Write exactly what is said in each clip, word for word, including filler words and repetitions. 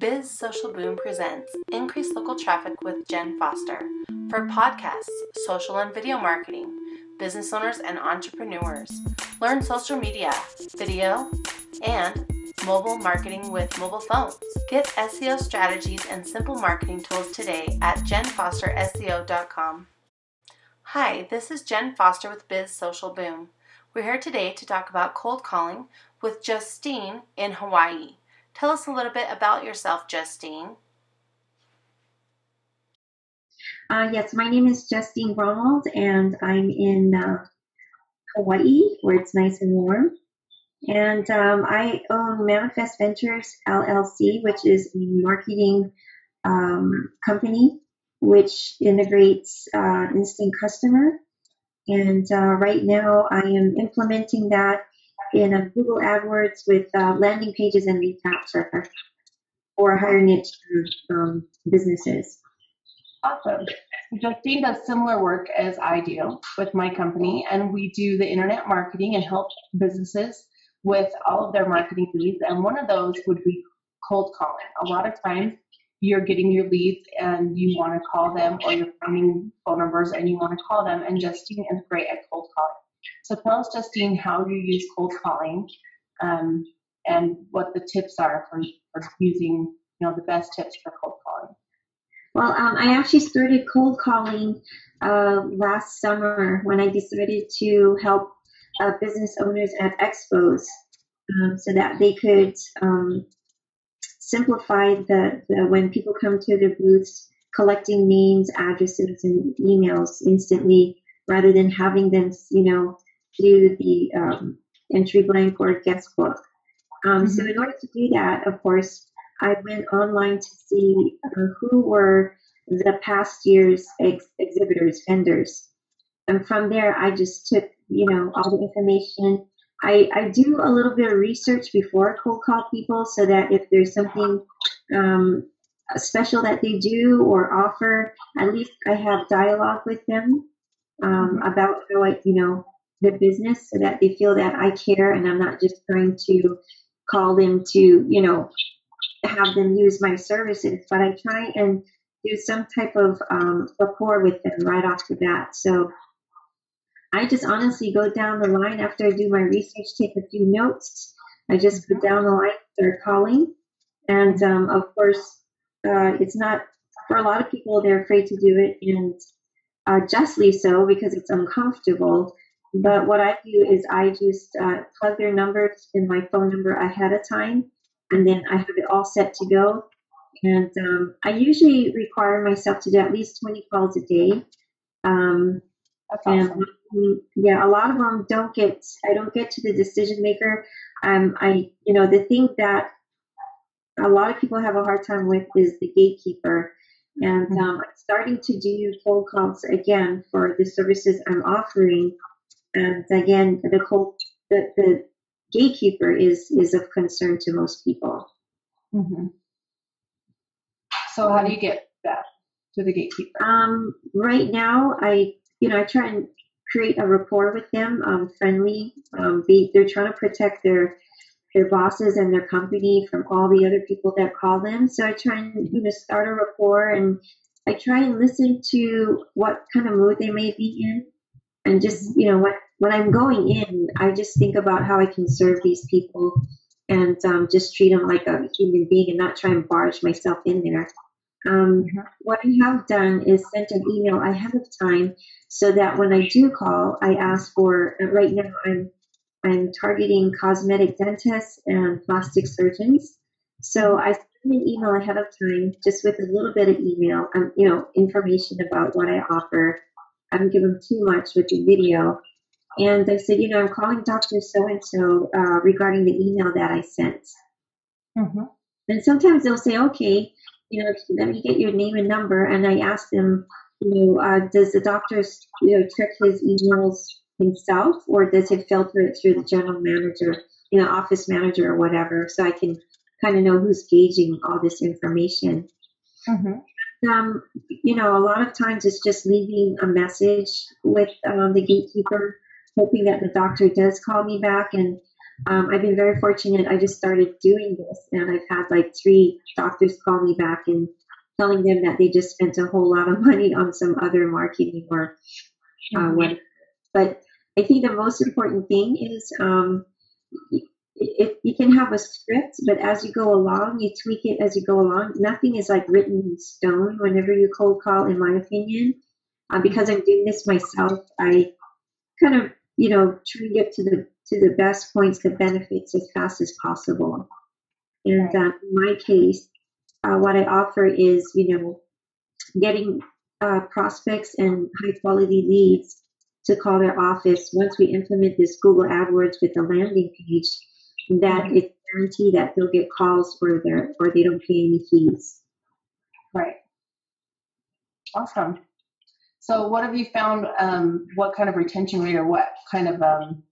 Biz Social Boom presents Increase Local Traffic with Jenn Foster for podcasts, social and video marketing, business owners and entrepreneurs. Learn social media, video, and mobile marketing with mobile phones. Get S E O strategies and simple marketing tools today at Jenn Foster S E O dot com. Hi, this is Jenn Foster with Biz Social Boom. We're here today to talk about cold calling with Justine in Hawaii. Tell us a little bit about yourself, Justine. Uh, yes, my name is Justine Gronwald, and I'm in uh, Hawaii, where it's nice and warm. And um, I own Manifest Ventures, L L C, which is a marketing um, company which integrates uh, Instant Customer. And uh, right now, I am implementing that in a Google AdWords with uh, landing pages and lead maps for, for higher niche um, businesses. Awesome. Justine does similar work as I do with my company, and we do the internet marketing and help businesses with all of their marketing needs. And one of those would be cold calling. A lot of times you're getting your leads and you want to call them, or you're finding phone numbers and you want to call them, and Justine is great at cold calling. So tell us, Justine, how you use cold calling, um, and what the tips are for, for using, you know, the best tips for cold calling. Well, um, I actually started cold calling uh, last summer when I decided to help uh, business owners at expos, um, so that they could um, simplify the, the when people come to their booths, collecting names, addresses, and emails instantly, rather than having them, you know, do the um, entry blank or guesswork. Um, mm-hmm. So in order to do that, of course, I went online to see uh, who were the past year's ex exhibitors, vendors. And from there, I just took, you know, all the information. I, I do a little bit of research before I cold call people, so that if there's something um, special that they do or offer, at least I have dialogue with them Um, about how I, you know, the business, so that they feel that I care and I'm not just trying to call them to, you know, have them use my services, but I try and do some type of um, rapport with them right off the bat. So I just honestly go down the line after I do my research, take a few notes. I just go down the line, start calling. And um, of course, uh, it's not, for a lot of people, they're afraid to do it, and Uh, justly so, because it's uncomfortable. But what I do is I just uh, plug their numbers in my phone number ahead of time, and then I have it all set to go. And um, I usually require myself to do at least twenty calls a day. Um, That's awesome. And, yeah, a lot of them don't get, I don't get to the decision maker. Um, I, you know, the thing that a lot of people have a hard time with is the gatekeeper. And um, I'm starting to do cold calls again for the services I'm offering. And again, the cold, the, the gatekeeper is is of concern to most people. Mm-hmm. So how do you get that to the gatekeeper? Um, right now, I you know I try and create a rapport with them, um, friendly. Um, they, they're trying to protect their their bosses and their company from all the other people that call them. So I try and, you know, start a rapport, and I try and listen to what kind of mood they may be in. And just, you know, what, when I'm going in, I just think about how I can serve these people, and um, just treat them like a human being and not try and barge myself in there. Um, what I have done is sent an email ahead of time, so that when I do call, I ask for, right now I'm I'm targeting cosmetic dentists and plastic surgeons. So I send an email ahead of time, just with a little bit of email, um, you know, information about what I offer. I don't give them too much with the video. And I said, you know, I'm calling Doctor So-and-so uh, regarding the email that I sent. Mm-hmm. And sometimes they'll say, okay, you know, let me get your name and number. And I ask them, you know, uh, does the doctor, you know, check his emails himself, or does it filter it through the general manager, you know, office manager or whatever, so I can kind of know who's gauging all this information. Mm-hmm. Um, you know, a lot of times it's just leaving a message with um, the gatekeeper, hoping that the doctor does call me back. And um, I've been very fortunate. I just started doing this, and I've had like three doctors call me back and telling them that they just spent a whole lot of money on some other marketing or uh, whatever. But I think the most important thing is um, if you can have a script, but as you go along, you tweak it as you go along. Nothing is like written in stone whenever you cold call, in my opinion. Uh, because I'm doing this myself, I kind of, you know, try to get to the to the best points, the benefits as fast as possible. And uh, in my case, uh, what I offer is, you know, getting uh, prospects and high quality leads to call their office. Once we implement this Google AdWords with the landing page, that mm-hmm. it's guaranteed that they'll get calls for their, or they don't pay any fees. Right. Awesome. So what have you found, um, what kind of retention rate or what kind of, um,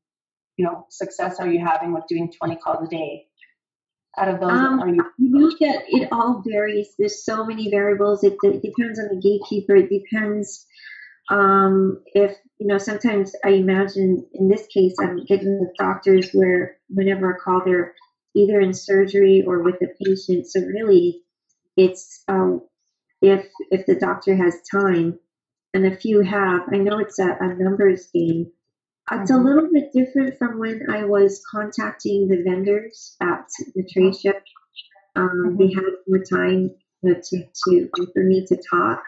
you know, success are you having with doing twenty calls a day? Out of those, um, are you? You know that it all varies. There's so many variables. It, it depends on the gatekeeper. It depends um, if, you know, sometimes I imagine in this case, I'm getting the doctors where whenever I call, they're either in surgery or with the patient. So really it's um, if if the doctor has time. And a few have. I know it's a, a numbers game. It's mm-hmm. a little bit different from when I was contacting the vendors at the trade show. Um, mm-hmm. They had more time you know, to, to for me to talk.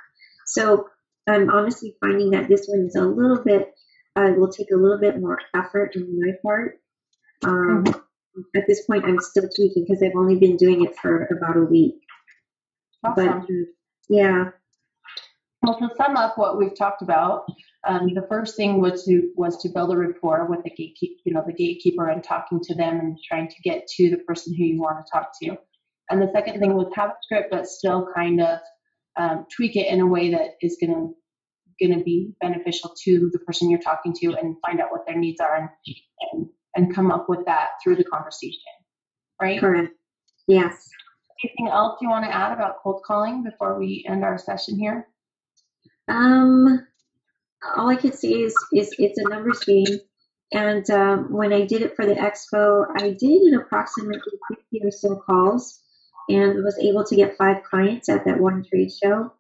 So I'm honestly finding that this one is a little bit, uh, will take a little bit more effort on my part. Um, mm-hmm. At this point, I'm still tweaking because I've only been doing it for about a week. Awesome. But um, yeah. Well, to sum up what we've talked about, um, the first thing was to was to build a rapport with the gatekeeper, you know, the gatekeeper, and talking to them and trying to get to the person who you want to talk to. And the second thing was have a script, but still kind of um, tweak it in a way that is going to going to be beneficial to the person you're talking to, and find out what their needs are, and and, and come up with that through the conversation. Right? Correct. Yes. Anything else you want to add about cold calling before we end our session here? Um, all I could say is, is it's a numbers game. And um, when I did it for the expo, I did approximately fifty or so calls and was able to get five clients at that one trade show.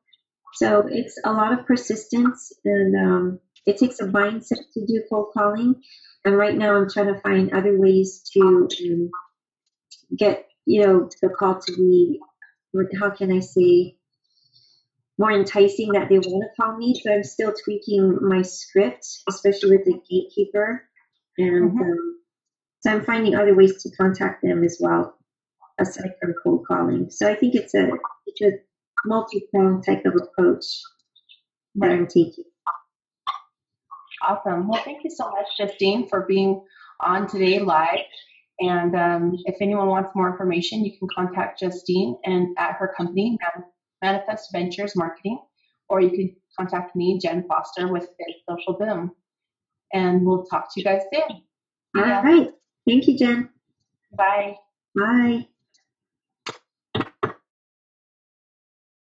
So it's a lot of persistence, and um, it takes a mindset to do cold calling. And right now I'm trying to find other ways to um, get, you know, the call to be, how can I say, more enticing that they want to call me. So I'm still tweaking my script, especially with the gatekeeper. And mm-hmm. um, so I'm finding other ways to contact them as well, aside from cold calling. So I think it's a, it's a multi-pronged type of approach that I'm taking. Awesome. Well, thank you so much, Justine, for being on today live. And um, if anyone wants more information, you can contact Justine and at her company, Manifest Ventures Marketing, or you can contact me, Jenn Foster, with Biz Social Boom. And we'll talk to you guys soon. All yeah. right. Thank you, Jenn. Bye. Bye.